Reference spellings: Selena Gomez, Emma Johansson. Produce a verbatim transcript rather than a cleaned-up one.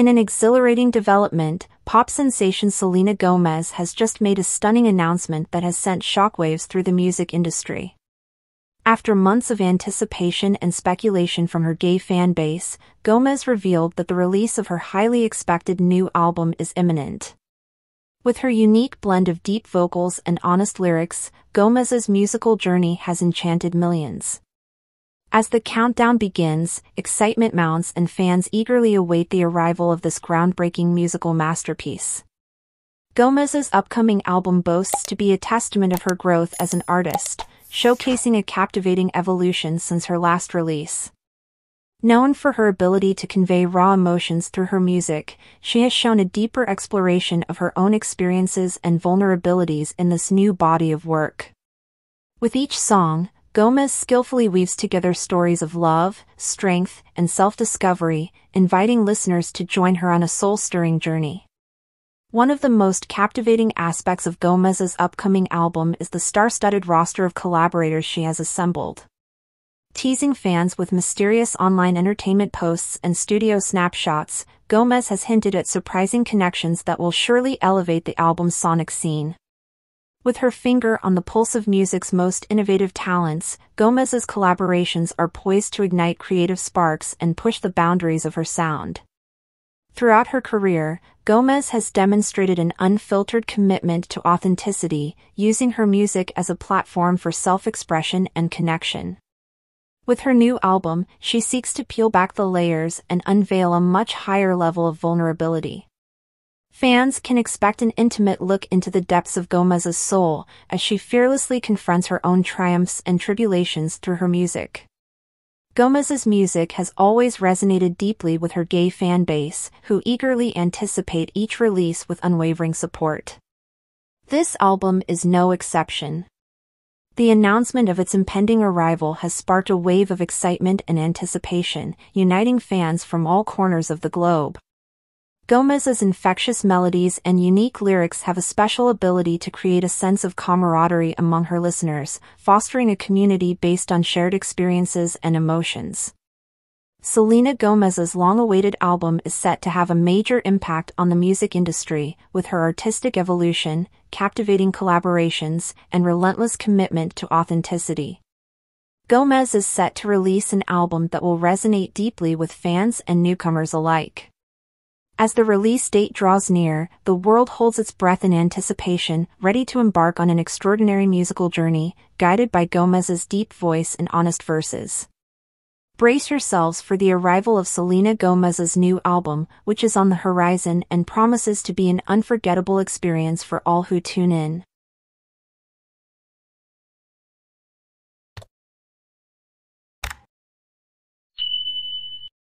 In an exhilarating development, pop sensation Selena Gomez has just made a stunning announcement that has sent shockwaves through the music industry. After months of anticipation and speculation from her gay fan base, Gomez revealed that the release of her highly expected new album is imminent. With her unique blend of deep vocals and honest lyrics, Gomez's musical journey has enchanted millions. As the countdown begins, excitement mounts and fans eagerly await the arrival of this groundbreaking musical masterpiece. Gomez's upcoming album boasts to be a testament of her growth as an artist, showcasing a captivating evolution since her last release. Known for her ability to convey raw emotions through her music, she has shown a deeper exploration of her own experiences and vulnerabilities in this new body of work. With each song, Gomez skillfully weaves together stories of love, strength, and self-discovery, inviting listeners to join her on a soul-stirring journey. One of the most captivating aspects of Gomez's upcoming album is the star-studded roster of collaborators she has assembled. Teasing fans with mysterious online entertainment posts and studio snapshots, Gomez has hinted at surprising connections that will surely elevate the album's sonic scene. With her finger on the pulse of music's most innovative talents, Gomez's collaborations are poised to ignite creative sparks and push the boundaries of her sound. Throughout her career, Gomez has demonstrated an unfiltered commitment to authenticity, using her music as a platform for self-expression and connection. With her new album, she seeks to peel back the layers and unveil a much higher level of vulnerability. Fans can expect an intimate look into the depths of Gomez's soul as she fearlessly confronts her own triumphs and tribulations through her music. Gomez's music has always resonated deeply with her gay fan base, who eagerly anticipate each release with unwavering support. This album is no exception. The announcement of its impending arrival has sparked a wave of excitement and anticipation, uniting fans from all corners of the globe. Gomez's infectious melodies and unique lyrics have a special ability to create a sense of camaraderie among her listeners, fostering a community based on shared experiences and emotions. Selena Gomez's long-awaited album is set to have a major impact on the music industry, with her artistic evolution, captivating collaborations, and relentless commitment to authenticity. Gomez is set to release an album that will resonate deeply with fans and newcomers alike. As the release date draws near, the world holds its breath in anticipation, ready to embark on an extraordinary musical journey, guided by Gomez's deep voice and honest verses. Brace yourselves for the arrival of Selena Gomez's new album, which is on the horizon and promises to be an unforgettable experience for all who tune in.